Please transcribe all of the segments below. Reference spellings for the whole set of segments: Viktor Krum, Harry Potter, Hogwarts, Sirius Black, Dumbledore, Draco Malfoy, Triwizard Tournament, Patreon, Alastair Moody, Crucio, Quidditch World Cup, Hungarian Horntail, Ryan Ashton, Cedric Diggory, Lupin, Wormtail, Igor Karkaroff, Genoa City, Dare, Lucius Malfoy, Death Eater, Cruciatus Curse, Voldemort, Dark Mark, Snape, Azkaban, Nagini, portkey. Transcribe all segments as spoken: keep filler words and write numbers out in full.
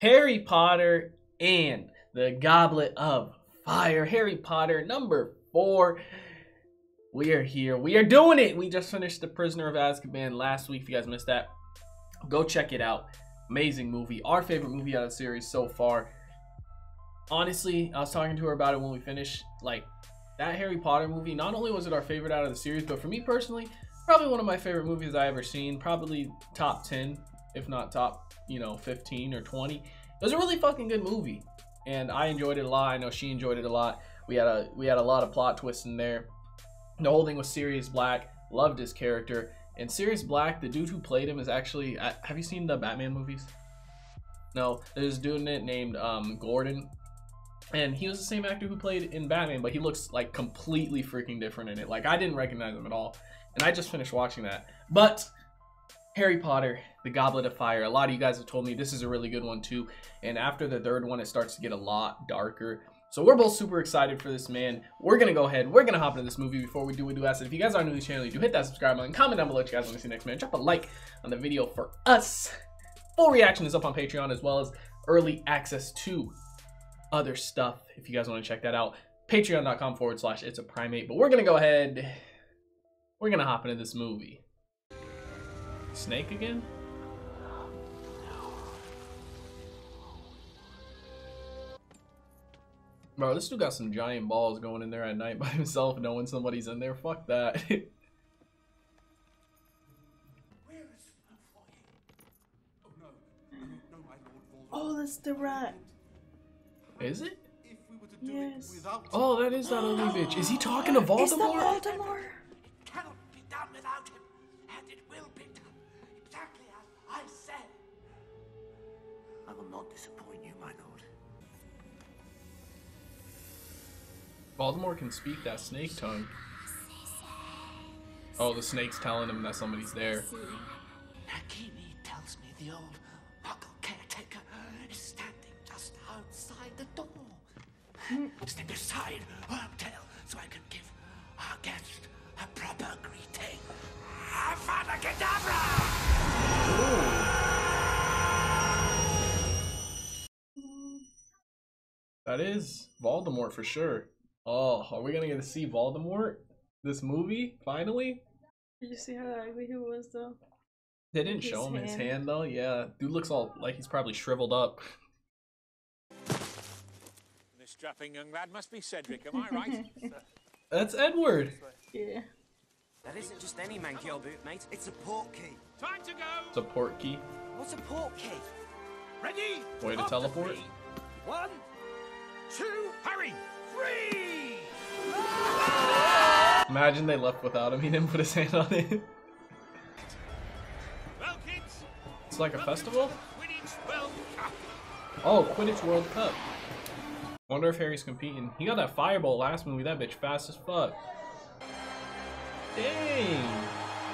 Harry Potter and the Goblet of Fire. Harry Potter number four. We are here. We are doing it. We just finished The Prisoner of Azkaban last week. If you guys missed that, go check it out. Amazing movie. Our favorite movie out of the series so far. Honestly, I was talking to her about it when we finished. Like, that Harry Potter movie, not only was it our favorite out of the series, but for me personally, probably one of my favorite movies I ever seen. Probably top ten, if not top, you know, fifteen or twenty. It was a really fucking good movie, and I enjoyed it a lot. I know she enjoyed it a lot. We had a we had a lot of plot twists in there. The whole thing was Sirius Black. Loved his character. And Sirius Black, the dude who played him, is actually... Have you seen the Batman movies? No. There's a dude in it named um, Gordon. And he was the same actor who played in Batman, but he looks, like, completely freaking different in it. Like, I didn't recognize him at all. And I just finished watching that. But Harry Potter, The Goblet of Fire. A lot of you guys have told me this is a really good one, too. And after the third one, it starts to get a lot darker. So we're both super excited for this, man. We're going to go ahead. We're going to hop into this movie. Before we do, we do ask that if you guys are new to the channel, you do hit that subscribe button. Comment down below if you guys want to see next, man. Drop a like on the video for us. Full reaction is up on Patreon, as well as early access to other stuff. If you guys want to check that out, patreon.com forward slash it's a primate. But we're going to go ahead. We're going to hop into this movie. Snake again? Bro, this dude got some giant balls going in there at night by himself, knowing somebody's in there. Fuck that. Where is Malfoy? Oh, no. No, my Lord Voldemort. Oh, that's the rat. Is it? If we were to do yes. It without... Oh, that is that ugly bitch. Is he talking to Voldemort? Is that Voldemort? It cannot be done without him, and it will be done exactly as I said. I will not disappoint you, my lord. Voldemort can speak that snake tongue. Oh, the snake's telling him that somebody's there. Nagini tells me the old muggle caretaker is standing just outside the door. Step aside, Wormtail, so I can give our guest a proper greeting. Ooh. That is Voldemort for sure. Oh, are we gonna get to see Voldemort this movie finally? Did you see how ugly he was though? They didn't his show him hand. his hand though. Yeah, dude looks all like he's probably shriveled up. This strapping young lad must be Cedric, am I right? That's Edward. Yeah. That isn't just any manky old boot, mate. It's a portkey. Time to go. It's a portkey. What's a portkey? Ready? Way to teleport. One, two, hurry. Three. Imagine they left without him. He didn't put his hand on it. Well, kids, it's like a festival. Quidditch World Cup. Oh, Quidditch World Cup. Wonder if Harry's competing. He got that fireball last movie. That bitch fast as fuck. Dang.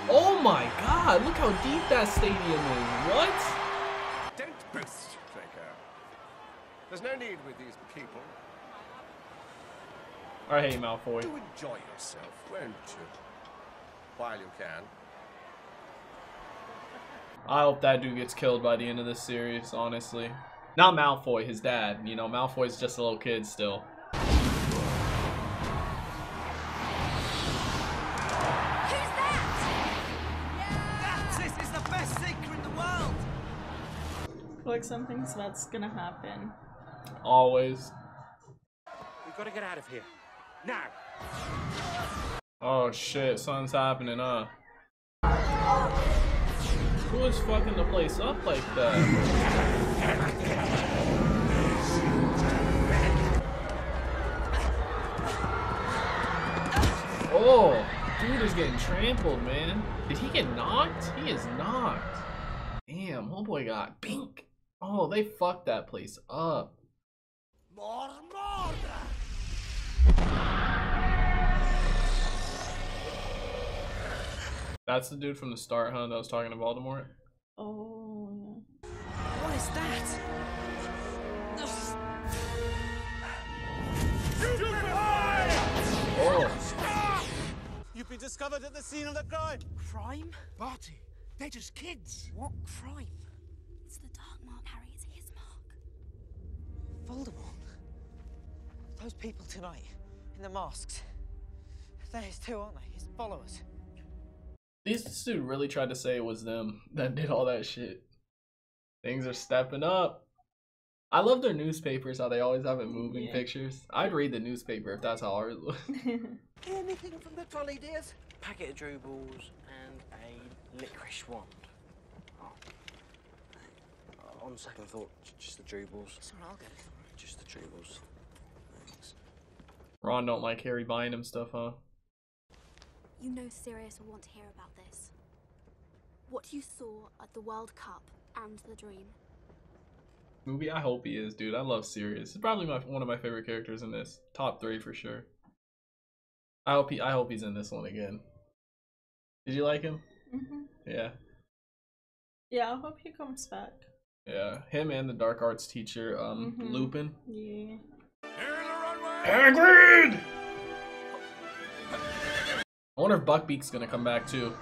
Oh my God! Look how deep that stadium is. What? Don't boast, Draco. There's no need with these people. I hate Malfoy. Do enjoy yourself, won't you? While you can. I hope that dude gets killed by the end of this series, honestly. Not Malfoy, his dad. You know, Malfoy's just a little kid still. Who's that? Yeah. That this is the best secret in the world. Like something's that's gonna happen. Always. We've got to get out of here. Now. Oh shit, something's happening, huh? Who is fucking the place up like that? Oh, dude is getting trampled, man. Did he get knocked? He is knocked. Damn, homeboy got pink. Oh, they fucked that place up. More, more. That's the dude from the start, huh? That was talking to Voldemort. Oh. What is that? Oh. You've been discovered at the scene of the crime. Crime? Barty, they're just kids. What crime? It's the Dark Mark, Harry. It's his mark. Those people tonight, in the masks, they're his too, aren't they? His followers. These two really tried to say it was them that did all that shit. Things are stepping up. I love their newspapers, how they always have it moving yeah. pictures. I'd read the newspaper if that's how ours looks. Anything from the trolley, dears? Packet of Drubles and a licorice wand. Oh. On second thought, just the Drubles. It's not all good. Just the Drubles. Thanks. Ron don't like Harry buying him stuff, huh? You know Sirius will want to hear about this. What you saw at the World Cup and the Dream. Movie, I hope he is, dude. I love Sirius. He's probably my, one of my favorite characters in this. Top three for sure. I hope he, I hope he's in this one again. Did you like him? Mm-hmm. Yeah. Yeah, I hope he comes back. Yeah, him and the dark arts teacher, um, mm-hmm. Lupin. Yeah. Hagrid! I wonder if Buckbeak's gonna come back too.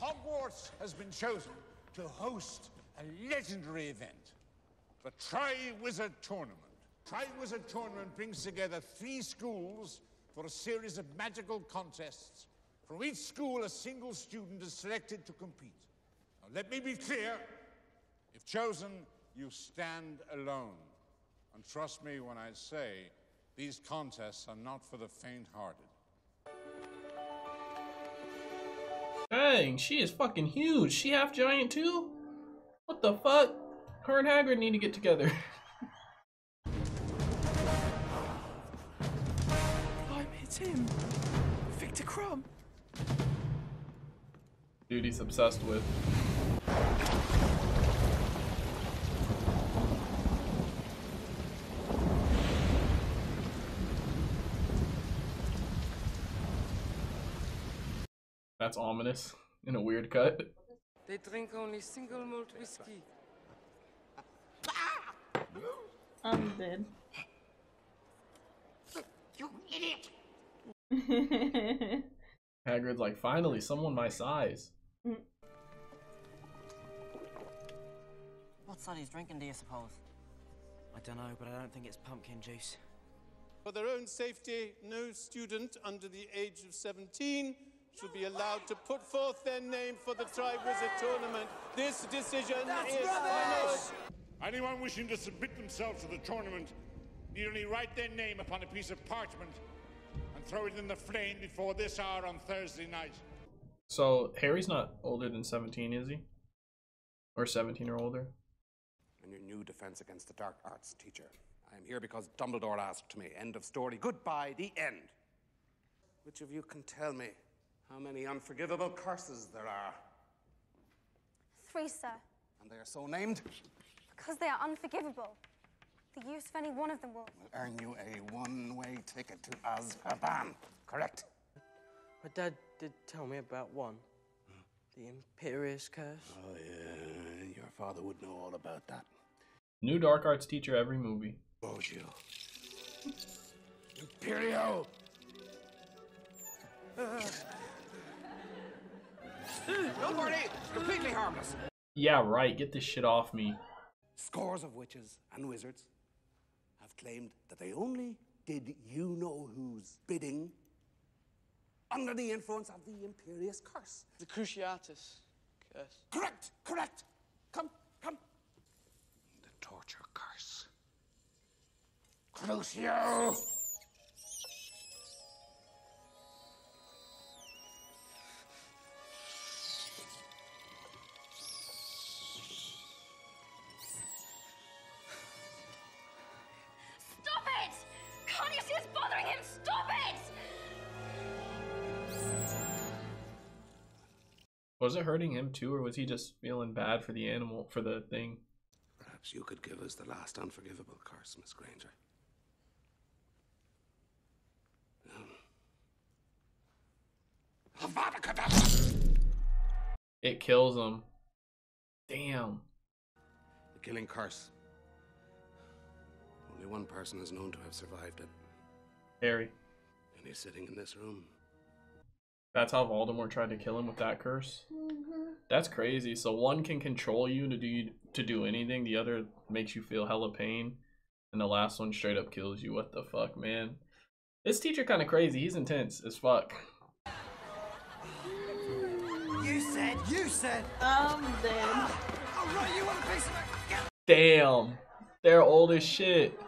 Hogwarts has been chosen to host a legendary event, the Triwizard Tournament. Triwizard Tournament brings together three schools for a series of magical contests. From each school, a single student is selected to compete. Now, let me be clear. If chosen, you stand alone. And trust me when I say, these contests are not for the faint-hearted. Dang, she is fucking huge. She half giant too? What the fuck? Her and Hagrid need to get together. Blimey, it's him. Viktor Krum. Dude, he's obsessed with. That's ominous in a weird cut. They drink only single malt whiskey. I'm dead. You idiot! Hagrid's like, finally, someone my size. What son he's drinking, do you suppose? I don't know, but I don't think it's pumpkin juice. For their own safety, no student under the age of seventeen should be allowed to put forth their name for the Triwizard Tournament. This decision That's is final. Anyone wishing to submit themselves to the tournament need only write their name upon a piece of parchment and throw it in the flame before this hour on Thursday night. So Harry's not older than seventeen, is he? Or seventeen or older? And your new defense against the dark arts teacher. I am here because Dumbledore asked me. End of story. Goodbye, the end. Which of you can tell me how many unforgivable curses there are? Three, sir. And they are so named? Because they are unforgivable. The use of any one of them will... will earn you a one-way ticket to Azkaban, correct? My dad did tell me about one. Hmm? The Imperius Curse. Oh, yeah. Your father would know all about that. New dark arts teacher every movie. Oh, you. Imperio! Uh. Nobody! It's completely harmless. Yeah, right. Get this shit off me. Scores of witches and wizards have claimed that they only did you know who's bidding under the influence of the Imperius Curse. The Cruciatus Curse. Correct! Correct! Come, come. The torture curse. Crucio! Was it hurting him too, or was he just feeling bad for the animal, for the thing? Perhaps you could give us the last unforgivable curse, Miss Granger. Um. It kills him. Damn. The killing curse. Only one person is known to have survived it. Harry. And he's sitting in this room. That's how Voldemort tried to kill him with that curse? Mm-hmm. That's crazy. So one can control you to do, to do anything. The other makes you feel hella pain. and the last one straight up kills you. What the fuck, man? This teacher kind of crazy. He's intense as fuck. You said, you said, um, then. Oh, right, you want a piece of it? Damn, they're old as shit.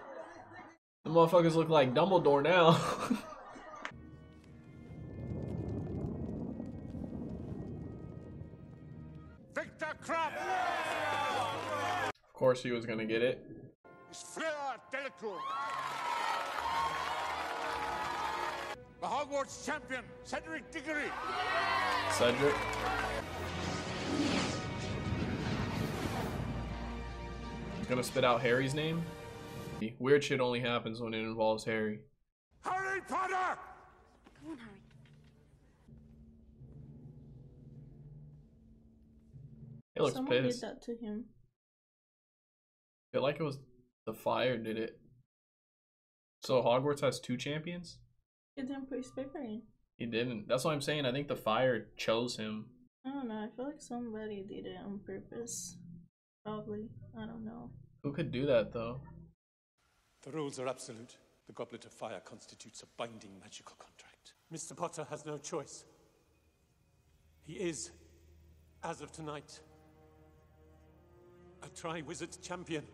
The motherfuckers look like Dumbledore now. Viktor Krum. Of course he was gonna get it. The Hogwarts champion, Cedric Diggory. Cedric. He's gonna spit out Harry's name. Weird shit only happens when it involves Harry. Harry Potter! Come on, Harry. It looks Someone pissed. Someone did that to him. I feel like it was the fire did it. So Hogwarts has two champions? He didn't put his paper in. He didn't. That's what I'm saying. I think the fire chose him. I don't know. I feel like somebody did it on purpose. Probably. I don't know. Who could do that, though? The rules are absolute. The Goblet of Fire constitutes a binding magical contract. Mister Potter has no choice. He is, as of tonight, a Triwizard champion.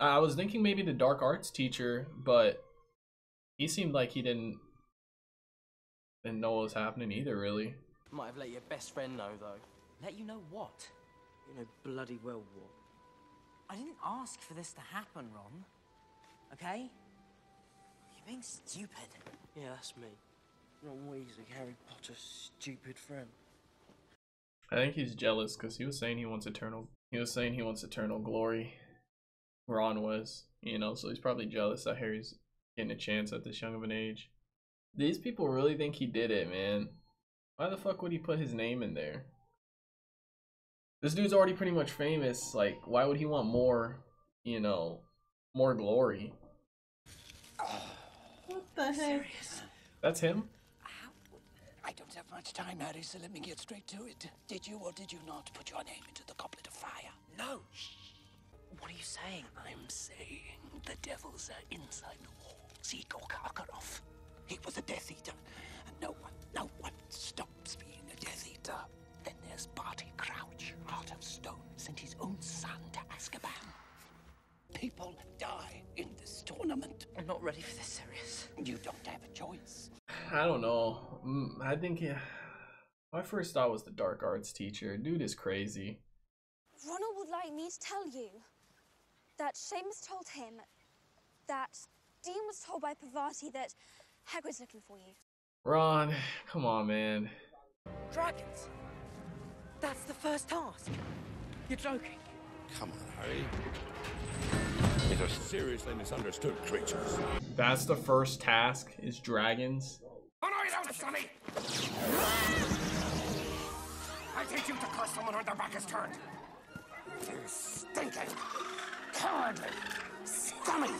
I was thinking maybe the dark arts teacher, but he seemed like he didn't didn't know what was happening either, really. Might have let your best friend know, though. Let you know what? You know bloody well what. I didn't ask for this to happen, Ron. Okay? You're being stupid. Yeah, that's me. Ron Weasley, Harry Potter's stupid friend. I think he's jealous because he was saying he wants eternal. He was saying he wants eternal glory. Ron was, you know, so he's probably jealous that Harry's getting a chance at this young of an age. These people really think he did it, man. Why the fuck would he put his name in there? This dude's already pretty much famous. Like, why would he want more, you know, more glory? What the heck? That's him? I don't have much time, Harry, so let me get straight to it. Did you or did you not put your name into the Goblet of Fire? No. What are you saying? I'm saying the devils are inside the walls. Igor Karkaroff. He was a Death Eater. And no one, no one stops being a Death Eater. Then there's Barty Crouch, Heart of Stone, sent his own son to Azkaban. People die in this tournament. I'm not ready for this, Sirius. You don't have a choice. I don't know. Mm, I think yeah. My first thought was the dark arts teacher. Dude is crazy. Ronald would like me to tell you that Seamus told him that Dean was told by Parvati that Hagrid's looking for you. Ron, come on, man. Dragons. That's the first task. You're joking. Come on, Harry. These are seriously misunderstood creatures. That's the first task is dragons. Oh no, you don't, Sonny! I teach you to curse someone when their back is turned. You stinking, cowardly, scummy,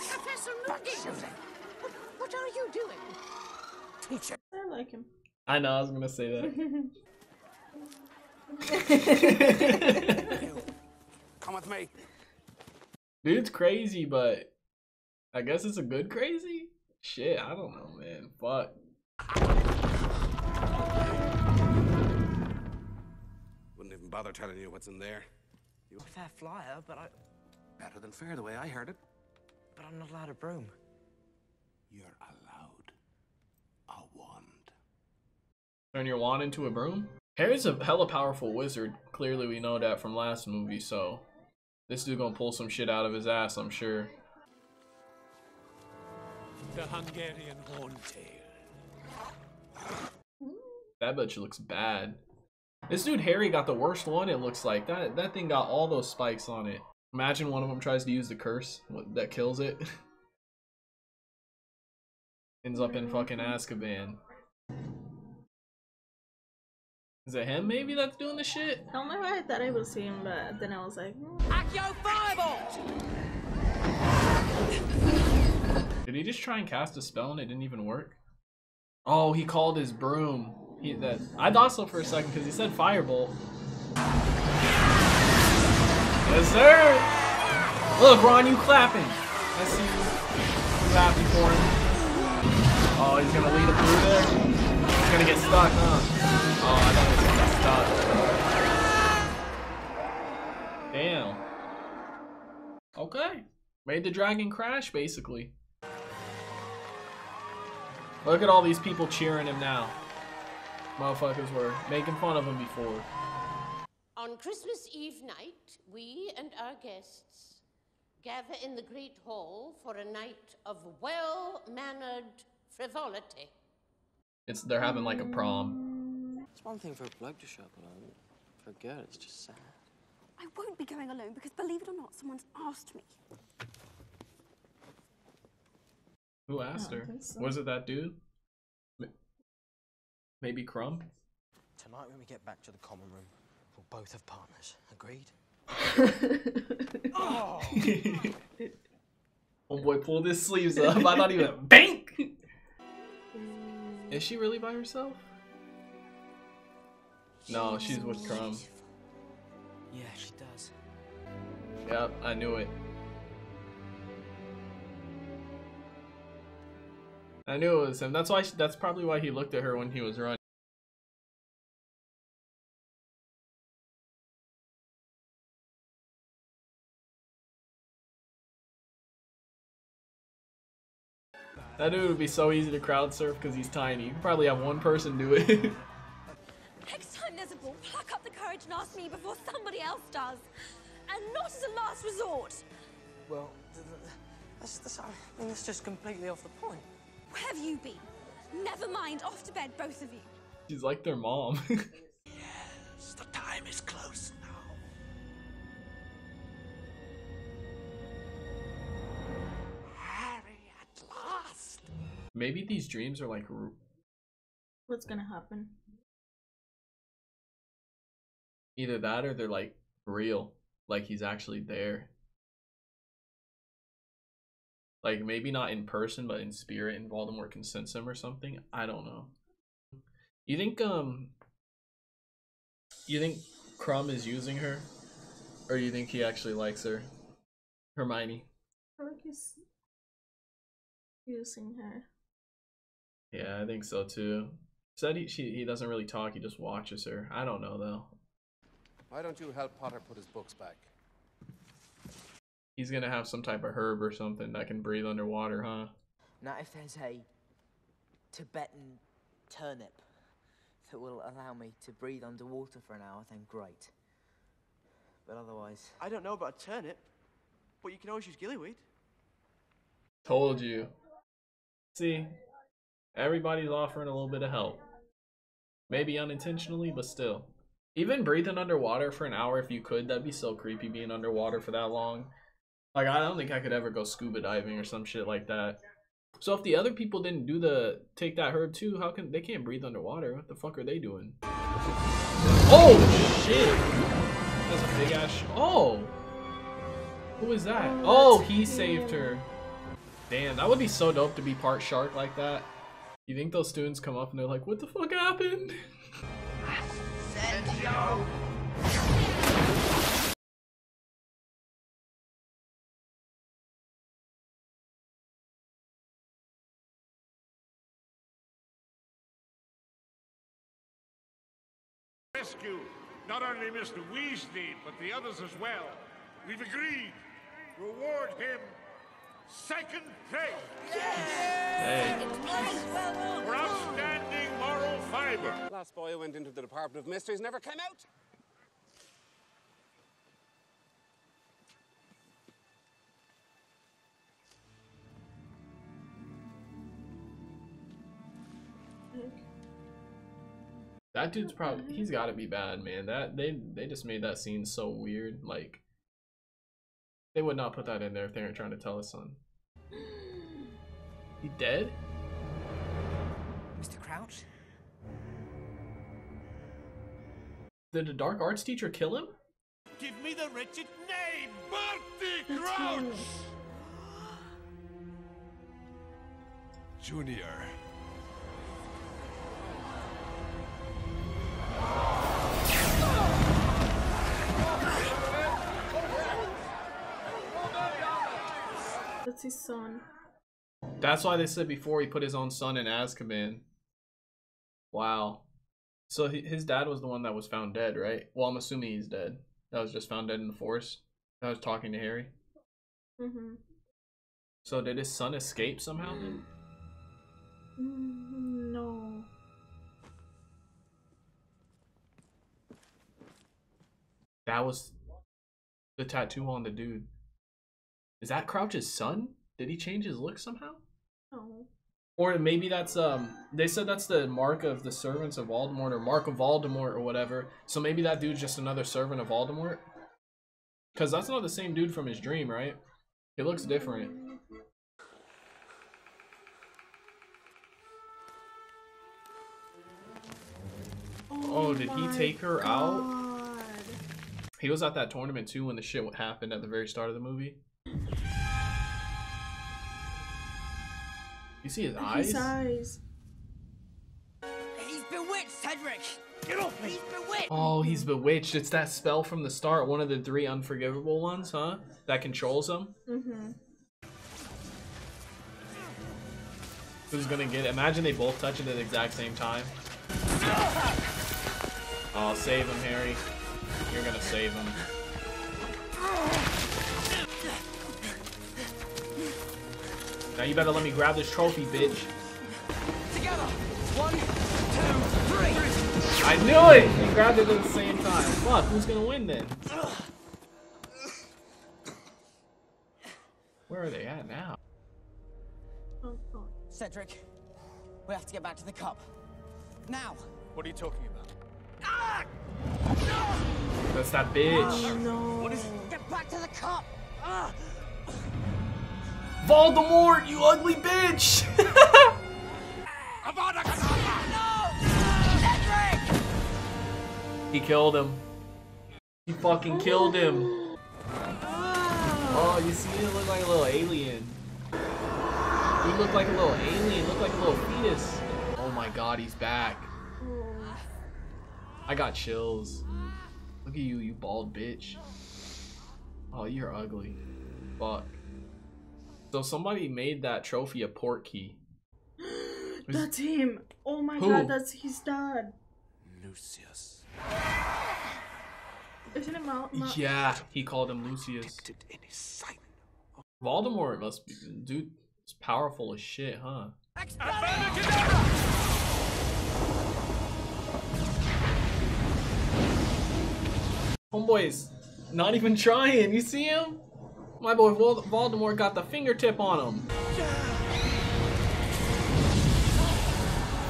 back-shooting. What, what are you doing? Teacher. I like him. I know, I was gonna say that. Come with me. Dude's crazy, but I guess it's a good crazy? Shit, I don't know, man. Fuck. Wouldn't even bother telling you what's in there. You're a fair flyer, but I... Better than fair, the way I heard it. But I'm not allowed a broom. You're allowed a wand. Turn your wand into a broom? Harry's a hella powerful wizard. Clearly we know that from last movie, so this dude gonna pull some shit out of his ass, I'm sure. The Hungarian Horntail. That bitch looks bad. This dude Harry got the worst one, it looks like. That that thing got all those spikes on it. Imagine one of them tries to use the curse that kills it. Ends up in fucking Azkaban. Is it him maybe that's doing the shit? I don't know why I thought it was him, but then I was like, Accio Fireball! Did he just try and cast a spell and it didn't even work? Oh, he called his broom. He that I thought so for a second because he said Firebolt. Yes, sir! Look, Ron, you clapping. I see you. I'm happy for him. Oh, he's gonna lead him through there. He's gonna get stuck, huh? Oh, I thought he was gonna get stuck. Damn. Okay. Made the dragon crash, basically. Look at all these people cheering him now. Motherfuckers were making fun of him before. On Christmas Eve night, we and our guests gather in the Great Hall for a night of well-mannered frivolity. It's they're having like a prom. It's one thing for a bloke to show up alone. For a girl, it's just sad. I won't be going alone because, believe it or not, someone's asked me. Who asked her? So. Was it that dude? Maybe Krum? Tonight when we get back to the common room, we'll both have partners. Agreed? Oh! Oh boy, pull his sleeves up. I thought he was a bank! Is she really by herself? No, she's with Krum. Yeah, she does. Yep, I knew it. I knew it was him. That's why. She, that's probably why he looked at her when he was running. That dude would be so easy to crowd surf because he's tiny. You could probably have one person do it. Next time there's a ball, pluck up the courage and ask me before somebody else does, and not as a last resort. Well, that's, that's, I mean, that's just completely off the point. Where have you been? Never mind, off to bed, both of you. She's like their mom. Yes, the time is close now. Harry, at last. Maybe these dreams are like... What's gonna happen? Either that or they're like real. Like he's actually there. Like, maybe not in person, but in spirit, and Voldemort can sense him or something. I don't know. You think, um... You think Krum is using her? Or you think he actually likes her? Hermione? I think he's using her. Yeah, I think so, too. Said he, she, he doesn't really talk, he just watches her. I don't know, though. Why don't you help Potter put his books back? He's gonna have some type of herb or something that can breathe underwater, huh? Not if there's a Tibetan turnip that will allow me to breathe underwater for an hour, then great. But otherwise... I don't know about a turnip, but you can always use gillyweed. Told you. See, everybody's offering a little bit of help. Maybe unintentionally, but still. Even breathing underwater for an hour if you could, that'd be so creepy being underwater for that long. Like, I don't think I could ever go scuba diving or some shit like that. So if the other people didn't do the, take that herb too, how can, they can't breathe underwater. What the fuck are they doing? Oh, shit. That's a big ass sh Oh. Who is that? Oh, he saved her. Damn, that would be so dope to be part shark like that. You think those students come up and they're like, what the fuck happened? Ascendio. Rescue not only Mister Weasley, but the others as well. We've agreed. Reward him second place. Yes! Hey. Well for outstanding moral fiber. Last boy who went into the Department of Mysteries never came out. That dude's probably, he's gotta be bad, man. That they they just made that scene so weird. Like, they would not put that in there if they weren't trying to tell us something. He dead? Mister Crouch? Did the dark arts teacher kill him? Give me the wretched name! Barty Crouch! Junior. That's his son. That's why they said before he put his own son in Azkaban. Wow. So he, his dad was the one that was found dead, right? Well, I'm assuming he's dead. That was just found dead in the forest. I was talking to Harry. Mm-hmm. So did his son escape somehow? Then? No. That was the tattoo on the dude. Is that Crouch's son? Did he change his look somehow? No. Or maybe that's, um, they said that's the mark of the servants of Voldemort, or mark of Voldemort or whatever. So maybe that dude's just another servant of Voldemort. Because that's not the same dude from his dream, right? He looks different. Oh, oh did he take her God. out? He was at that tournament too when the shit happened at the very start of the movie. You see his eyes? His eyes. He's bewitched, Cedric! Get off me! He's bewitched! Oh, he's bewitched. It's that spell from the start, one of the three unforgivable ones, huh? That controls him? Mm-hmm. Who's gonna get it? Imagine they both touch it at the exact same time. Oh, save him, Harry. You're gonna save him. Now you better let me grab this trophy, bitch. Together. One, two, three. I knew it! He grabbed it at the same time. Fuck, who's gonna win then? Where are they at now? Cedric, we have to get back to the cup. Now! What are you talking about? Ah! No! That's that bitch. Oh, no. What is it? Get back to the cup! Ah! Voldemort, you ugly bitch! He killed him. He fucking killed him. Oh, you see him look like a little alien. He looked like a little alien, looked like a little fetus. Oh my god, he's back. I got chills. Look at you, you bald bitch. Oh, you're ugly. Fuck. So somebody made that trophy a portkey. That's him. Oh my Who? god, that's his dad. Lucius. Isn't it Mal? Mal yeah, he called him Lucius. In his Voldemort must be, dude. It's powerful as shit, huh? Homeboy's not even trying. You see him? My boy Voldemort got the fingertip on him.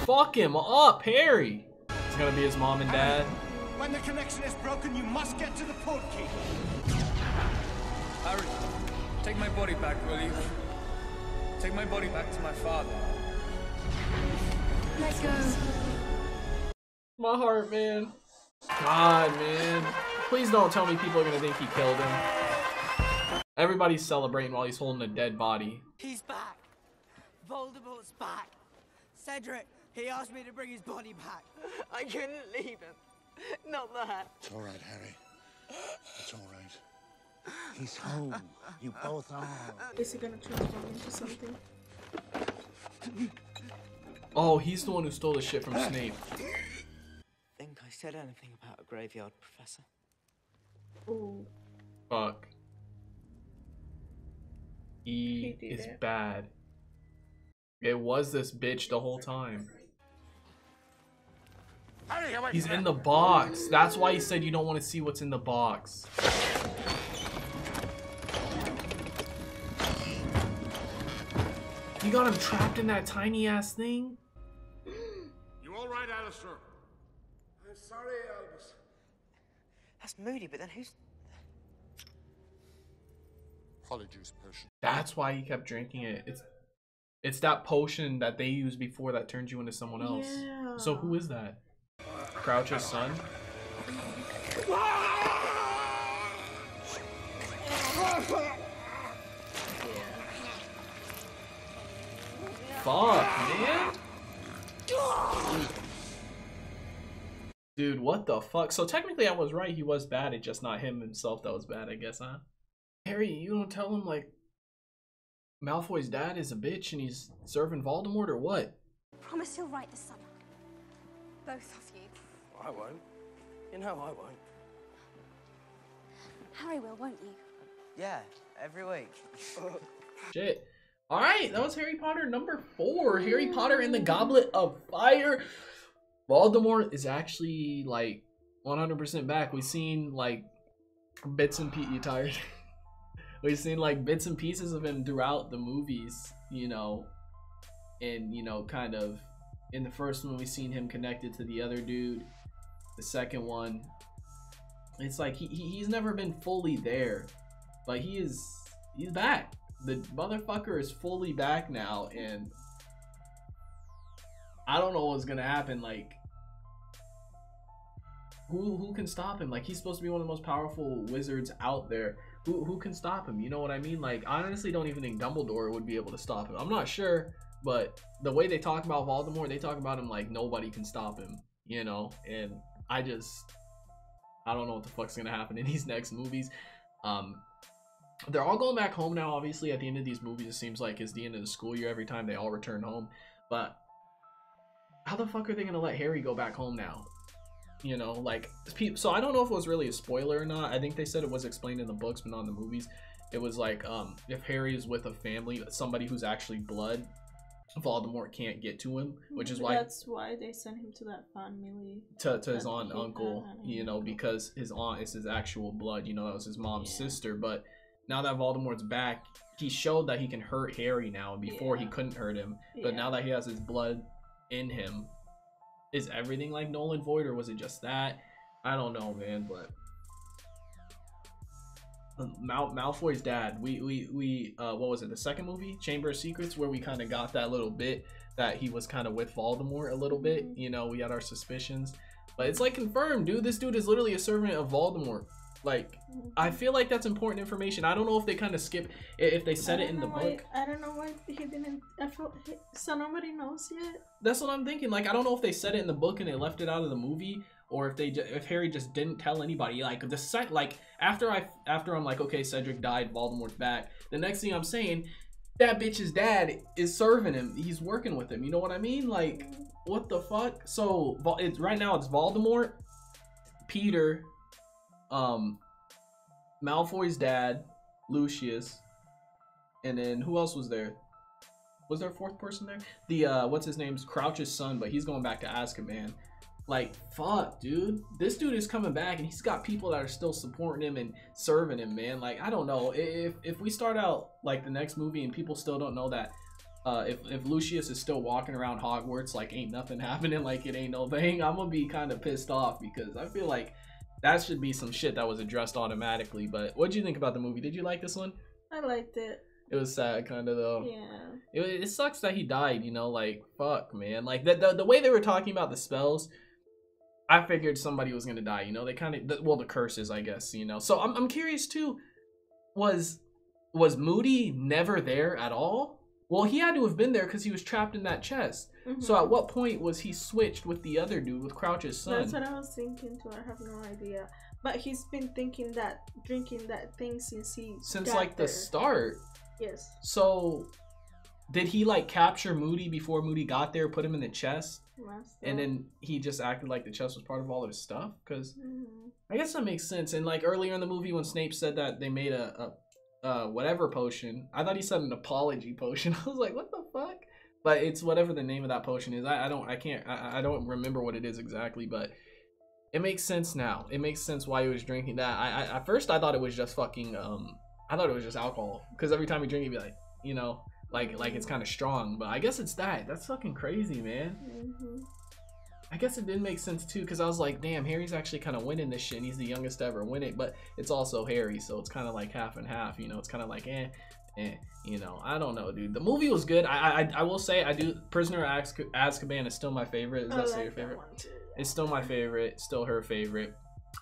Fuck him up, Harry. It's gonna be his mom and dad. When the connection is broken, you must get to the portkey. Harry, take my body back, will you? Take my body back to my father. Let's go. My heart, man. God, man. Please don't tell me people are gonna think he killed him. Everybody's celebrating while he's holding a dead body. He's back. Voldemort's back. Cedric, he asked me to bring his body back. I couldn't leave him. Not that. It's all right, Harry. It's all right. He's home. You both are. Is he gonna transform into something? Oh, he's the one who stole the shit from Snape. Think I said anything about a graveyard, Professor? Oh. Fuck. He, he is it. bad. It was this bitch the whole time. He's in the box. That's why he said you don't want to see what's in the box. You got him trapped in that tiny ass thing? You all right, Alastair? I'm sorry, Albus. That's Moody, but then who's... Juice potion. That's why he kept drinking it. It's it's that potion that they used before that turns you into someone else. Yeah. So who is that? Crouch's son? Fuck, man. Dude, what the fuck? So technically I was right. He was bad. It's just not him himself that was bad, I guess, huh? Harry, you don't tell him, like, Malfoy's dad is a bitch and he's serving Voldemort or what? Promise you'll write this summer. Both of you. I won't. You know I won't. Harry will, won't you? Yeah, every week. Shit. All right, that was Harry Potter number four. Harry Potter and the Goblet of Fire. Voldemort is actually like one hundred percent back. We've seen like bits and pieces. You tired? We've seen like bits and pieces of him throughout the movies, you know, and you know, kind of in the first one, we've seen him connected to the other dude. The second one, it's like he, he he's never been fully there, but he is he's back. The motherfucker is fully back now, and I don't know what's gonna happen. Like, who who can stop him? Like, he's supposed to be one of the most powerful wizards out there. Who who can stop him? You know what I mean? Like, I honestly don't even think Dumbledore would be able to stop him. I'm not sure, but the way they talk about Voldemort, they talk about him like nobody can stop him. You know, and I just I don't know what the fuck's gonna happen in these next movies. Um. They're all going back home now, obviously. At the end of these movies, it seems like it's the end of the school year every time they all return home. But how the fuck are they going to let Harry go back home now? You know, like, so I don't know if it was really a spoiler or not. I think they said it was explained in the books, but not in the movies. It was like, um, if Harry is with a family, somebody who's actually blood, Voldemort can't get to him, which is why that's why they sent him to that family, to, to his aunt and uncle, you know, because his aunt is his actual blood. You know, that was his mom's yeah. sister, but now that Voldemort's back, he showed that he can hurt Harry now. Before yeah. he couldn't hurt him, but yeah. now that he has his blood in him, is everything like null and void, or was it just that? I don't know, man. But Mal Malfoy's dad, we we we uh, what was it? The second movie, Chamber of Secrets, where we kind of got that little bit that he was kind of with Voldemort a little bit. You know, we had our suspicions, but it's like confirmed, dude. This dude is literally a servant of Voldemort. Like, I feel like that's important information. I don't know if they kind of skip if they said it in the book. I don't know why he didn't. I felt he, so nobody knows yet. That's what I'm thinking. Like, I don't know if they said it in the book and they left it out of the movie, or if they if Harry just didn't tell anybody. Like the sec, like after I after I'm like, okay, Cedric died, Voldemort's back. The next thing I'm saying, that bitch's dad is serving him. He's working with him. You know what I mean? Like, what the fuck? So it's right now it's Voldemort, Peter. Um, Malfoy's dad, Lucius, and then who else was there? Was there a fourth person there? The, uh, what's his name's Crouch's son, but he's going back to Azkaban. Like, fuck, dude. This dude is coming back, and he's got people that are still supporting him and serving him, man. Like, I don't know. If, if we start out, like, the next movie and people still don't know that, uh, if, if Lucius is still walking around Hogwarts, like, ain't nothing happening, like, it ain't no thing, I'm gonna be kind of pissed off, because I feel like that should be some shit that was addressed automatically. But what'd you think about the movie? Did you like this one? I liked it. It was sad, kind of, though. Yeah. It, it sucks that he died, you know? Like, fuck, man. Like, the, the, the way they were talking about the spells, I figured somebody was going to die, you know? They kind of, well, the curses, I guess, you know? So I'm, I'm curious, too. Was, was Moody never there at all? Well, he had to have been there because he was trapped in that chest. Mm-hmm. So at what point was he switched with the other dude, with Crouch's son? That's what I was thinking too. I have no idea. But he's been thinking that, drinking that thing since he Since got like there. the start? Yes. So did he like capture Moody before Moody got there, put him in the chest? Last and time. Then he just acted like the chest was part of all of his stuff? Because mm-hmm. I guess that makes sense. And like earlier in the movie when Snape said that they made a, a, a whatever potion, I thought he said an apology potion. I was like, what the fuck? But it's whatever the name of that potion is. I, I don't, I can't, I, I don't remember what it is exactly, but it makes sense now. It makes sense why he was drinking that. I, I at first I thought it was just fucking, um, I thought it was just alcohol. Cause every time you drink, you'd be like, you know, like, like it's kind of strong, but I guess it's that. That's fucking crazy, man. Mm-hmm. I guess it did make sense too. Cause I was like, damn, Harry's actually kind of winning this shit. And he's the youngest to ever win it, but it's also Harry. So it's kind of like half and half, you know, it's kind of like, eh. Eh, you know, I don't know, dude. The movie was good. I I, I will say I do. Prisoner of Az Azkaban is still my favorite. Is that like still your favorite? It's still my favorite. Still her favorite.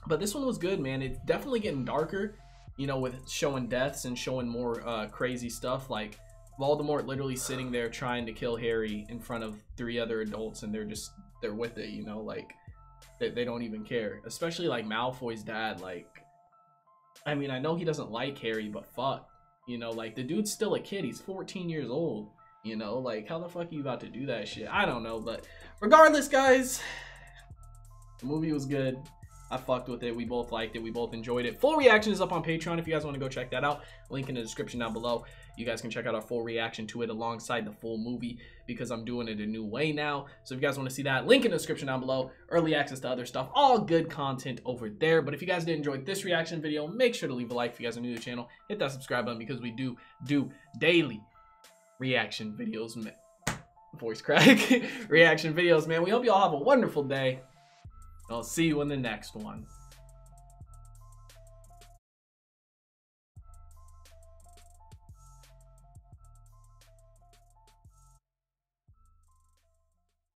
But this one was good, man. It's definitely getting darker, you know, with showing deaths and showing more uh, crazy stuff like Voldemort literally sitting there trying to kill Harry in front of three other adults, and they're just they're with it, you know, like they they don't even care. Especially like Malfoy's dad. Like, I mean, I know he doesn't like Harry, but fuck. You know, like, the dude's still a kid. He's fourteen years old. You know, like, how the fuck are you about to do that shit? I don't know, but regardless, guys, the movie was good. I fucked with it. We both liked it. We both enjoyed it. Full reaction is up on Patreon if you guys want to go check that out. Link in the description down below. You guys can check out our full reaction to it alongside the full movie because I'm doing it a new way now. So if you guys want to see that, link in the description down below. Early access to other stuff. All good content over there. But if you guys did enjoy this reaction video, make sure to leave a like. If you guys are new to the channel, hit that subscribe button because we do do daily reaction videos. Voice crack. Reaction videos, man. We hope you all have a wonderful day. I'll see you in the next one.